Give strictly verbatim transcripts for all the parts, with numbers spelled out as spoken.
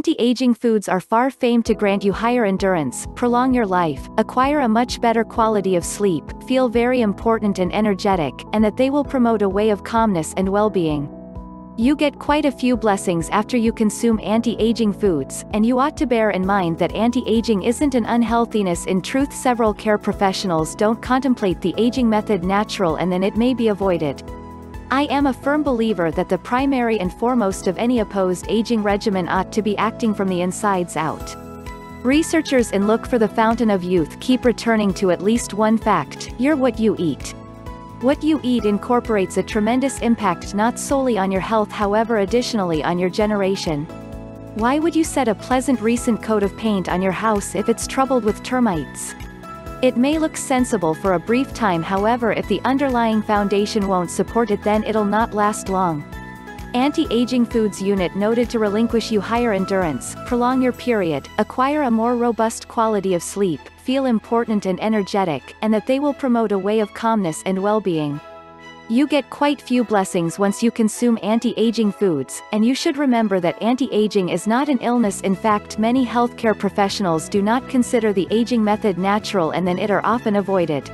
Anti-aging foods are far-famed to grant you higher endurance, prolong your life, acquire a much better quality of sleep, feel very important and energetic, and that they will promote a way of calmness and well-being. You get quite a few blessings after you consume anti-aging foods, and you ought to bear in mind that anti-aging isn't an unhealthiness. In truth, several care professionals don't contemplate the aging method natural, and then it may be avoided. I am a firm believer that the primary and foremost of any opposed aging regimen ought to be acting from the insides out. Researchers in Look for the Fountain of Youth keep returning to at least one fact: you're what you eat. What you eat incorporates a tremendous impact not solely on your health, however, additionally on your generation. Why would you set a pleasant recent coat of paint on your house if it's troubled with termites? It may look sensible for a brief time, however, if the underlying foundation won't support it, then it'll not last long. Anti-aging foods unit noted to relinquish you higher endurance, prolong your period, acquire a more robust quality of sleep, feel important and energetic, and that they will promote a way of calmness and well-being. You get quite few blessings once you consume anti-aging foods, and you should remember that anti-aging is not an illness. In fact, many healthcare professionals do not consider the aging method natural, and then it are often avoided.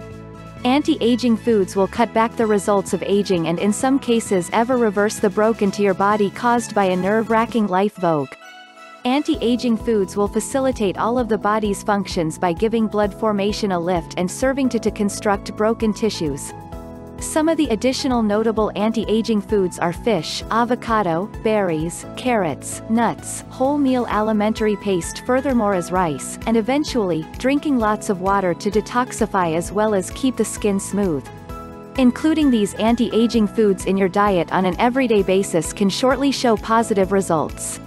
Anti-aging foods will cut back the results of aging, and in some cases ever reverse the broke into your body caused by a nerve-wracking life vogue. Anti-aging foods will facilitate all of the body's functions by giving blood formation a lift and serving to, to construct broken tissues. Some of the additional notable anti-aging foods are fish, avocado, berries, carrots, nuts, wholemeal alimentary paste, furthermore as rice, and eventually, drinking lots of water to detoxify as well as keep the skin smooth. Including these anti-aging foods in your diet on an everyday basis can shortly show positive results.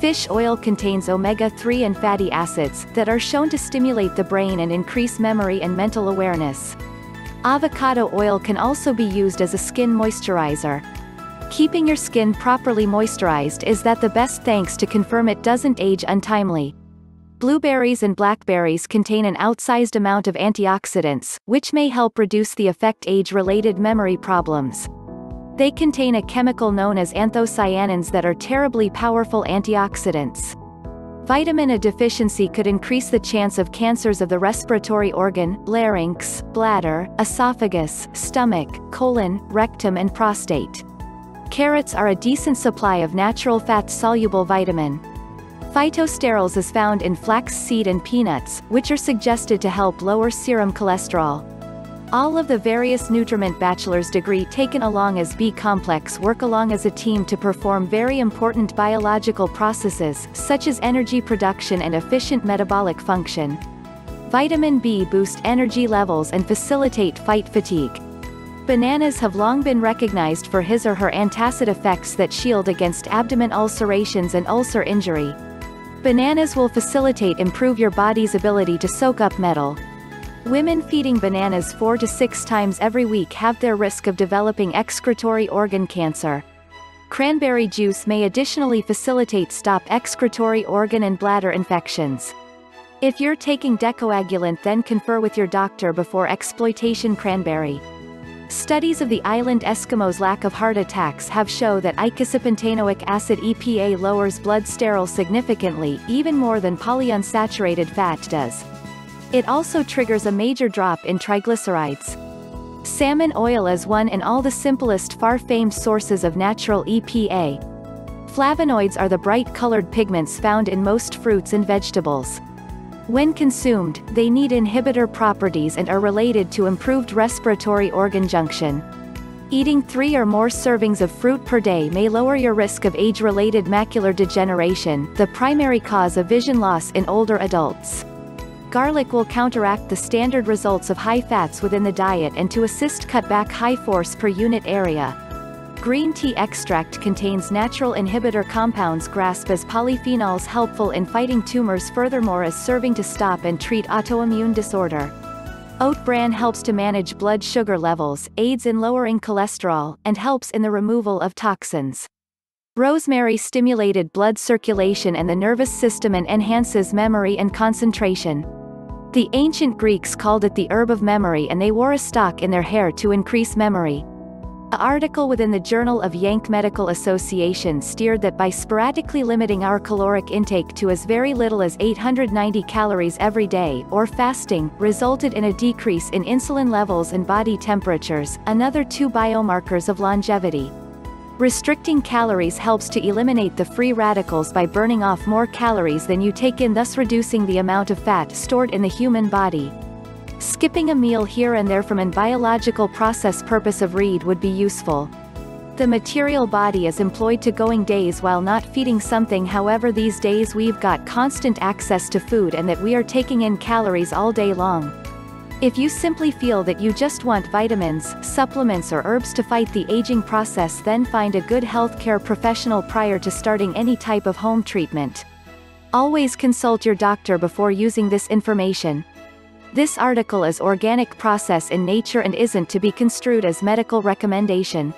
Fish oil contains omega three and fatty acids that are shown to stimulate the brain and increase memory and mental awareness. Avocado oil can also be used as a skin moisturizer. Keeping your skin properly moisturized is that the best thanks to confirm it doesn't age untimely. Blueberries and blackberries contain an outsized amount of antioxidants, which may help reduce the effect age-related memory problems. They contain a chemical known as anthocyanins that are terribly powerful antioxidants. Vitamin A deficiency could increase the chance of cancers of the respiratory organ, larynx, bladder, esophagus, stomach, colon, rectum and prostate. Carrots are a decent supply of natural fat-soluble vitamin. Phytosterols is found in flax seed and peanuts, which are suggested to help lower serum cholesterol. All of the various nutriment bachelor's degree taken along as B-complex work along as a team to perform very important biological processes, such as energy production and efficient metabolic function. Vitamin B boosts energy levels and facilitate fight fatigue. Bananas have long been recognized for his or her antacid effects that shield against abdomen ulcerations and ulcer injury. Bananas will facilitate improve your body's ability to soak up metal. Women feeding bananas four to six times every week have their risk of developing excretory organ cancer. Cranberry juice may additionally facilitate stop excretory organ and bladder infections. If you're taking anticoagulant, then confer with your doctor before exploitation. Cranberry. Studies of the island Eskimos' lack of heart attacks have shown that eicosapentaenoic acid E P A lowers blood sterol significantly, even more than polyunsaturated fat does. It also triggers a major drop in triglycerides. Salmon oil is one and all the simplest far-famed sources of natural E P A. Flavonoids are the bright-colored pigments found in most fruits and vegetables. When consumed, they need inhibitor properties and are related to improved respiratory organ junction. Eating three or more servings of fruit per day may lower your risk of age-related macular degeneration, the primary cause of vision loss in older adults. Garlic will counteract the standard results of high fats within the diet and to assist cut back high force per unit area. Green tea extract contains natural inhibitor compounds grasp as polyphenols helpful in fighting tumors, furthermore as serving to stop and treat autoimmune disorder. Oat bran helps to manage blood sugar levels, aids in lowering cholesterol, and helps in the removal of toxins. Rosemary stimulated blood circulation and the nervous system and enhances memory and concentration. The ancient Greeks called it the herb of memory, and they wore a stalk in their hair to increase memory. An article within the Journal of Yank Medical Association steered that by sporadically limiting our caloric intake to as very little as eight hundred ninety calories every day, or fasting, resulted in a decrease in insulin levels and body temperatures, another two biomarkers of longevity. Restricting calories helps to eliminate the free radicals by burning off more calories than you take in, thus reducing the amount of fat stored in the human body. Skipping a meal here and there from an biological process purpose of read would be useful. The material body is employed to going days while not feeding something. However, these days we've got constant access to food and that we are taking in calories all day long. If you simply feel that you just want vitamins, supplements or herbs to fight the aging process, then find a good healthcare professional prior to starting any type of home treatment. Always consult your doctor before using this information. This article is organic process in nature and isn't to be construed as medical recommendation.